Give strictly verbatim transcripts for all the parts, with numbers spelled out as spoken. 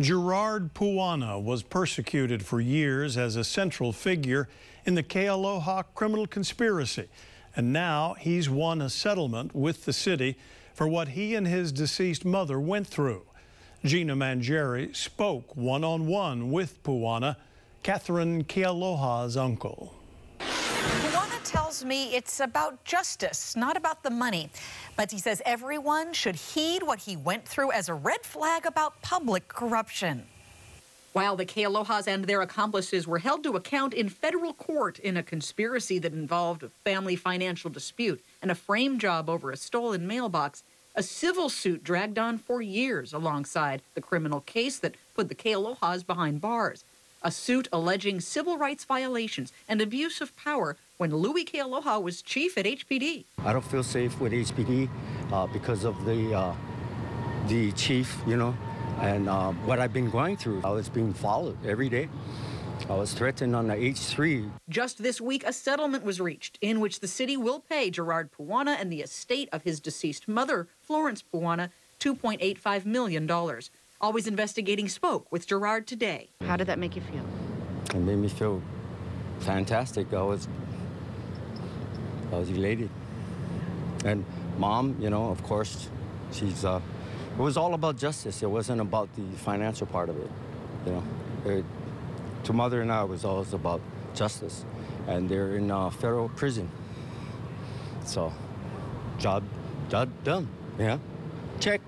Gerard Puana was persecuted for years as a central figure in the Kealoha criminal conspiracy, and now he's won a settlement with the city for what he and his deceased mother went through. Gina Mangieri spoke one-on-one with Puana, Catherine Kealoha's uncle. Puana tells me it's about justice, not about the money. But he says everyone should heed what he went through as a red flag about public corruption. While the Kealohas and their accomplices were held to account in federal court in a conspiracy that involved a family financial dispute and a frame job over a stolen mailbox, a civil suit dragged on for years alongside the criminal case that put the Kealohas behind bars. A suit alleging civil rights violations and abuse of power when Louis Kealoha was chief at H P D. I don't feel safe with H P D uh, because of the uh, the chief, you know, and uh, what I've been going through. I was being followed every day. I was threatened on the H three. Just this week, a settlement was reached in which the city will pay Gerard Puana and the estate of his deceased mother, Florence Puana, two point eight five million dollars. Always Investigating spoke with Gerard today. How did that make you feel? It made me feel fantastic. I was, I was elated. And Mom, you know, of course, she's, uh, it was all about justice. It wasn't about the financial part of it, you know. It, to Mother and I, it was always about justice. And they're in uh, federal prison. So, job, job done, yeah. Check,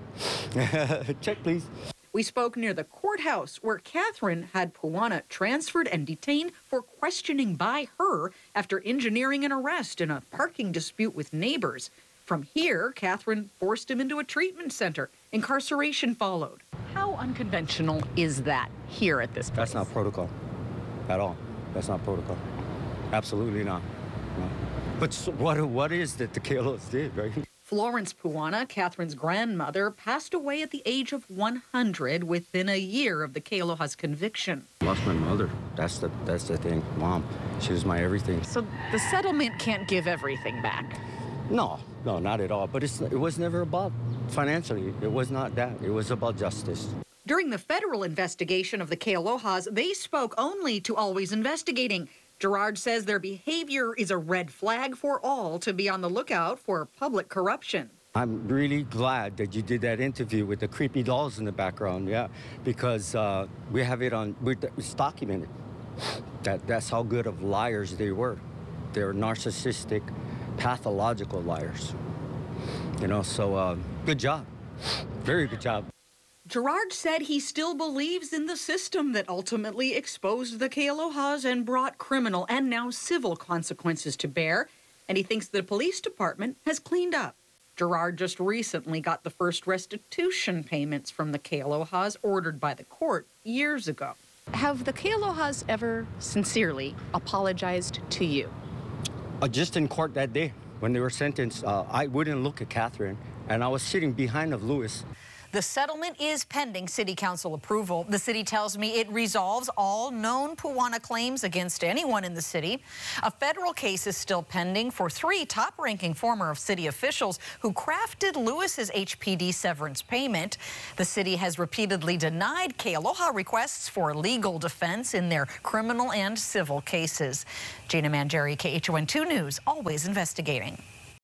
check, please. We spoke near the courthouse where Catherine had Puana transferred and detained for questioning by her after engineering an arrest in a parking dispute with neighbors. From here, Catherine forced him into a treatment center. Incarceration followed. How unconventional is that here at this place? That's not protocol at all. That's not protocol. Absolutely not. No. But so what, what is that the Kealohas did, right? Lawrence Puana, Catherine's grandmother, passed away at the age of one hundred within a year of the Kealoha's conviction. I lost my mother. That's the, that's the thing. Mom, she was my everything. So the settlement can't give everything back? No, no, not at all. But it's, it was never about financially. It was not that. It was about justice. During the federal investigation of the Kealohas, they spoke only to Always Investigating. Gerard says their behavior is a red flag for all to be on the lookout for public corruption. I'm really glad that you did that interview with the creepy dolls in the background, yeah, because uh, we have it on, it's documented. That, that's how good of liars they were. They're narcissistic, pathological liars. You know, so uh, good job, very good job. Gerard said he still believes in the system that ultimately exposed the Kealohas and brought criminal and now civil consequences to bear, and he thinks the police department has cleaned up. Gerard just recently got the first restitution payments from the Kealohas ordered by the court years ago. Have the Kealohas ever sincerely apologized to you? Uh, just in court that day when they were sentenced, uh, I wouldn't look at Catherine, and I was sitting behind of Louis. The settlement is pending city council approval. The city tells me it resolves all known Puana claims against anyone in the city. A federal case is still pending for three top-ranking former city officials who crafted Lewis's H P D severance payment. The city has repeatedly denied Kealoha requests for legal defense in their criminal and civil cases. Gina Mangieri, K H O N two News, Always Investigating.